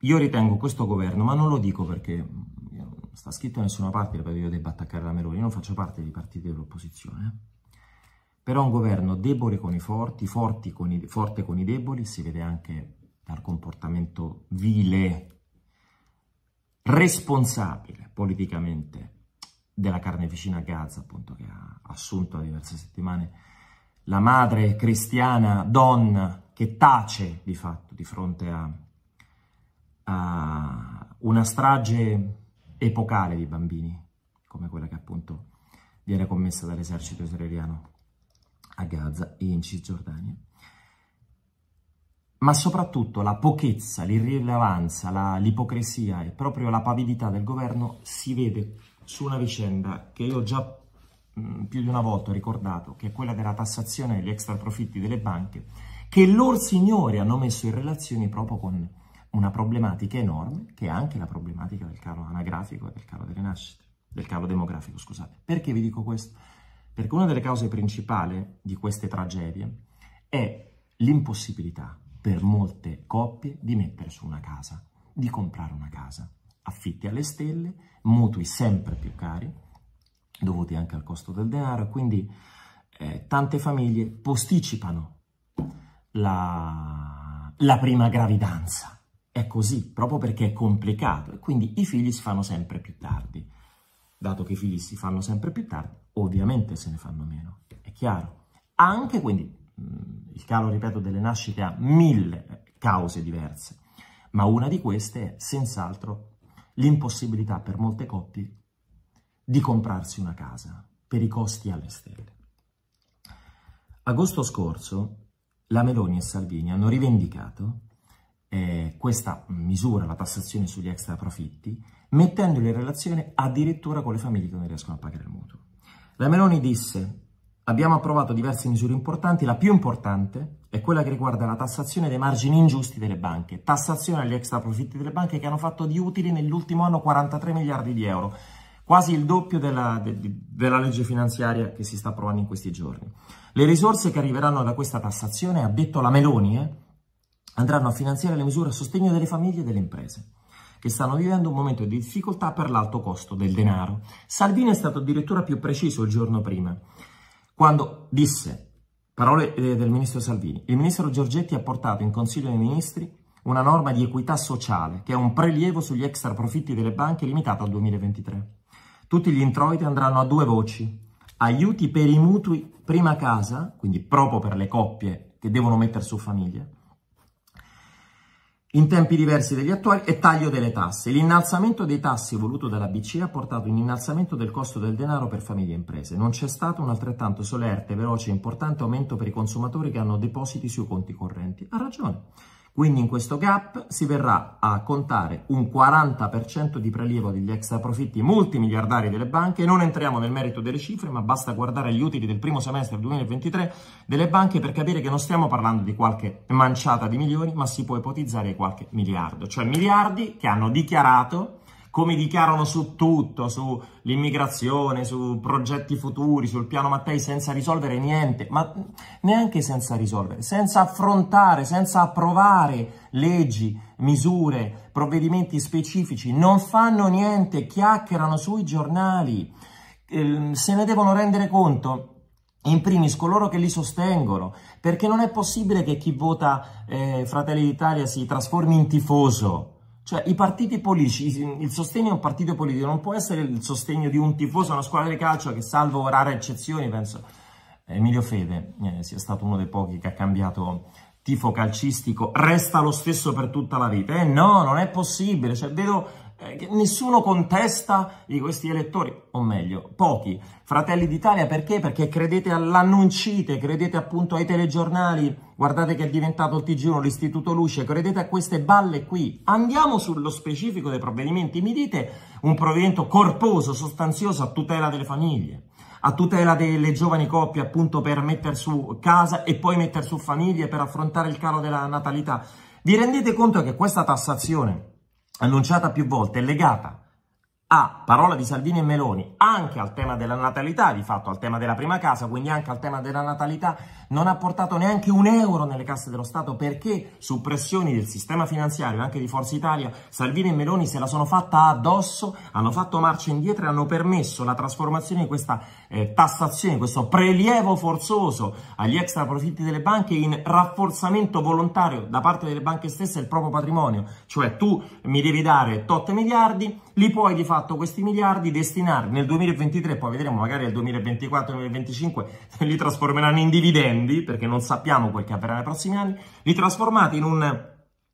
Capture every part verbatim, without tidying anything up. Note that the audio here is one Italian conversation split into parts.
Io ritengo questo governo, ma non lo dico perché non sta scritto da nessuna parte che io debba attaccare la Meloni, io non faccio parte dei partiti dell'opposizione, però un governo debole con i forti, forti con i, forte con i deboli, si vede anche dal comportamento vile, responsabile politicamente della carneficina a Gaza, appunto, che ha assunto da diverse settimane la madre cristiana, donna, che tace di fatto di fronte a, a una strage epocale di bambini, come quella che appunto viene commessa dall'esercito israeliano a Gaza e in Cisgiordania. Ma soprattutto la pochezza, l'irrilevanza, l'ipocrisia e proprio la pavidità del governo si vede su una vicenda che io già mh, più di una volta ho ricordato, che è quella della tassazione degli extraprofitti delle banche, che lor signori hanno messo in relazione proprio con una problematica enorme, che è anche la problematica del calo anagrafico e del calo delle nascite, del calo demografico, scusate. Perché vi dico questo? Perché una delle cause principali di queste tragedie è l'impossibilità per molte coppie di mettere su una casa, di comprare una casa. Affitti alle stelle, mutui sempre più cari, dovuti anche al costo del denaro, quindi eh, tante famiglie posticipano la, la prima gravidanza. È così, proprio perché è complicato, e quindi i figli si fanno sempre più tardi. Dato che i figli si fanno sempre più tardi, ovviamente se ne fanno meno, è chiaro. Anche quindi... il calo, ripeto, delle nascite ha mille cause diverse, ma una di queste è senz'altro l'impossibilità per molte coppie di comprarsi una casa per i costi alle stelle. Agosto scorso la Meloni e Salvini hanno rivendicato eh, questa misura, la tassazione sugli extra profitti, mettendoli in relazione addirittura con le famiglie che non riescono a pagare il mutuo. La Meloni disse: abbiamo approvato diverse misure importanti, la più importante è quella che riguarda la tassazione dei margini ingiusti delle banche, tassazione agli extra profitti delle banche che hanno fatto di utili nell'ultimo anno quarantatré miliardi di euro, quasi il doppio della, de, della legge finanziaria che si sta approvando in questi giorni. Le risorse che arriveranno da questa tassazione, ha detto la Meloni, eh, andranno a finanziare le misure a sostegno delle famiglie e delle imprese che stanno vivendo un momento di difficoltà per l'alto costo del denaro. Salvini è stato addirittura più preciso il giorno prima, quando disse, parole del ministro Salvini, il ministro Giorgetti ha portato in Consiglio dei Ministri una norma di equità sociale, che è un prelievo sugli extra profitti delle banche limitato al duemilaventitré. Tutti gli introiti andranno a due voci, aiuti per i mutui prima casa, quindi proprio per le coppie che devono mettere su famiglia, in tempi diversi degli attuali, e taglio delle tasse. L'innalzamento dei tassi voluto dalla B C E ha portato un innalzamento del costo del denaro per famiglie e imprese. Non c'è stato un altrettanto solerte, veloce e importante aumento per i consumatori che hanno depositi sui conti correnti. Ha ragione. Quindi in questo gap si verrà a contare un quaranta per cento di prelievo degli extra profitti multimiliardari delle banche. Non entriamo nel merito delle cifre, ma basta guardare gli utili del primo semestre duemilaventitré delle banche per capire che non stiamo parlando di qualche manciata di milioni, ma si può ipotizzare qualche miliardo. Cioè miliardi che hanno dichiarato, come dichiarano su tutto, sull'immigrazione, su progetti futuri, sul piano Mattei, senza risolvere niente, ma neanche senza risolvere, senza affrontare, senza approvare leggi, misure, provvedimenti specifici. Non fanno niente, chiacchierano sui giornali, eh, se ne devono rendere conto in primis coloro che li sostengono, perché non è possibile che chi vota eh, Fratelli d'Italia si trasformi in tifoso. Cioè i partiti politici, il sostegno a un partito politico non può essere il sostegno di un tifoso a una squadra di calcio che, salvo rare eccezioni, penso Emilio Fede eh, sia stato uno dei pochi che ha cambiato tifo calcistico, resta lo stesso per tutta la vita. Eh no, non è possibile, cioè vedo eh, che nessuno contesta di questi elettori, o meglio, pochi. Fratelli d'Italia perché? Perché credete all'annuncite, credete appunto ai telegiornali, guardate che è diventato il T G uno, l'Istituto Luce, credete a queste balle qui. Andiamo sullo specifico dei provvedimenti, mi dite un provvedimento corposo, sostanzioso a tutela delle famiglie, a tutela delle giovani coppie appunto per mettere su casa e poi mettere su famiglie per affrontare il calo della natalità. Vi rendete conto che questa tassazione annunciata più volte è legata a parola di Salvini e Meloni anche al tema della natalità, di fatto al tema della prima casa, quindi anche al tema della natalità, non ha portato neanche un euro nelle casse dello Stato, perché su pressioni del sistema finanziario, anche di Forza Italia, Salvini e Meloni se la sono fatta addosso, hanno fatto marcia indietro e hanno permesso la trasformazione di questa eh, tassazione, questo prelievo forzoso agli extra profitti delle banche in rafforzamento volontario da parte delle banche stesse del proprio patrimonio, cioè tu mi devi dare tot miliardi, li puoi di fatto questi miliardi destinarli nel duemilaventitré, poi vedremo magari nel duemilaventiquattro duemilaventicinque li trasformeranno in dividendi, perché non sappiamo quel che avverrà nei prossimi anni, li trasformate in un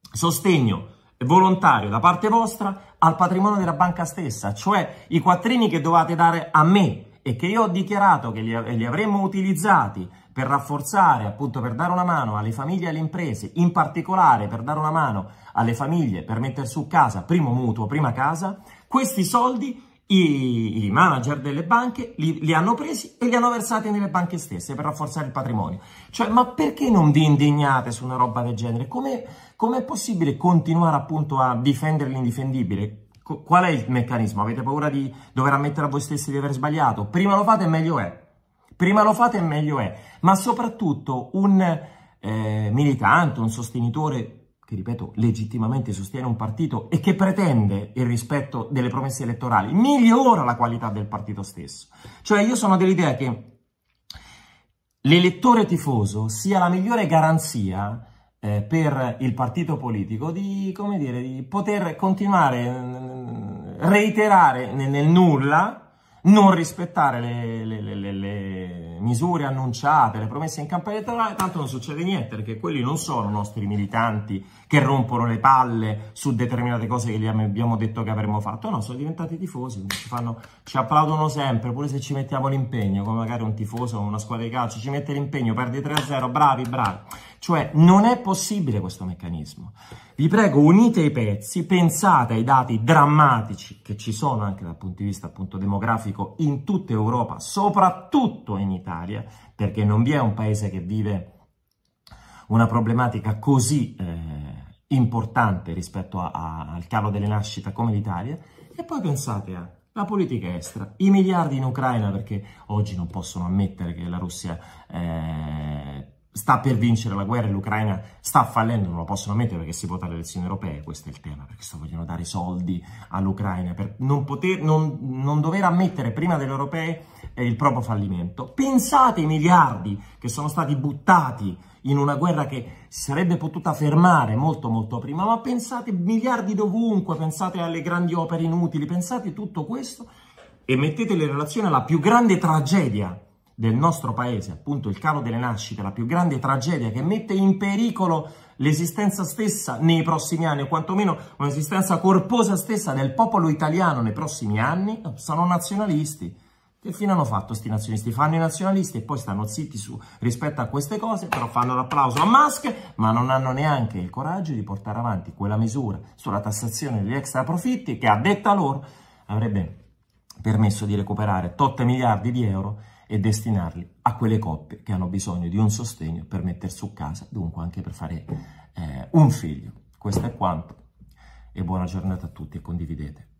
sostegno volontario da parte vostra al patrimonio della banca stessa, cioè i quattrini che dovete dare a me e che io ho dichiarato che li, li avremmo utilizzati per rafforzare, appunto per dare una mano alle famiglie e alle imprese, in particolare per dare una mano alle famiglie per mettere su casa, primo mutuo, prima casa, questi soldi i, i manager delle banche li, li hanno presi e li hanno versati nelle banche stesse per rafforzare il patrimonio. Cioè, ma perché non vi indignate su una roba del genere? Come è possibile continuare appunto a difendere l'indifendibile? Qual è il meccanismo? Avete paura di dover ammettere a voi stessi di aver sbagliato? Prima lo fate e meglio è. Prima lo fate e meglio è. Ma soprattutto un eh, militante, un sostenitore che, ripeto, legittimamente sostiene un partito e che pretende il rispetto delle promesse elettorali, migliora la qualità del partito stesso. Cioè io sono dell'idea che l'elettore tifoso sia la migliore garanzia eh, per il partito politico di, come dire, di poter continuare a reiterare nel, nel nulla, non rispettare le, le, le, le, le misure annunciate, le promesse in campagna elettorale, tanto non succede niente, perché quelli non sono nostri militanti che rompono le palle su determinate cose che gli abbiamo detto che avremmo fatto, no, sono diventati tifosi, ci, fanno, ci applaudono sempre, pure se ci mettiamo l'impegno, come magari un tifoso o una squadra di calcio, ci mette l'impegno, perdi tre a zero, bravi, bravi. Cioè non è possibile questo meccanismo. Vi prego, unite i pezzi, pensate ai dati drammatici che ci sono anche dal punto di vista appunto demografico in tutta Europa, soprattutto in Italia, perché non vi è un paese che vive una problematica così eh, importante rispetto a, a, al calo delle nascite come l'Italia. E poi pensate a... la politica estera, i miliardi in Ucraina, perché oggi non possono ammettere che la Russia eh, sta per vincere la guerra e l'Ucraina sta fallendo, non lo possono ammettere perché si vota alle elezioni europee, questo è il tema, perché sto vogliono dare soldi all'Ucraina per non, poter, non, non dover ammettere prima delle europee eh, il proprio fallimento. Pensate ai miliardi che sono stati buttati in una guerra che si sarebbe potuta fermare molto molto prima, ma pensate miliardi dovunque, pensate alle grandi opere inutili, pensate tutto questo e mettetele in relazione alla più grande tragedia del nostro paese, appunto il calo delle nascite, la più grande tragedia che mette in pericolo l'esistenza stessa nei prossimi anni, o quantomeno un'esistenza corposa stessa del popolo italiano nei prossimi anni. Sono nazionalisti. Che fine hanno fatto sti nazionisti? Fanno i nazionalisti e poi stanno zitti su rispetto a queste cose, però fanno l'applauso a Musk, ma non hanno neanche il coraggio di portare avanti quella misura sulla tassazione degli extra profitti che, a detta loro, avrebbe permesso di recuperare tot miliardi di euro e destinarli a quelle coppie che hanno bisogno di un sostegno per mettere su casa, dunque anche per fare eh, un figlio. Questo è quanto e buona giornata a tutti e condividete.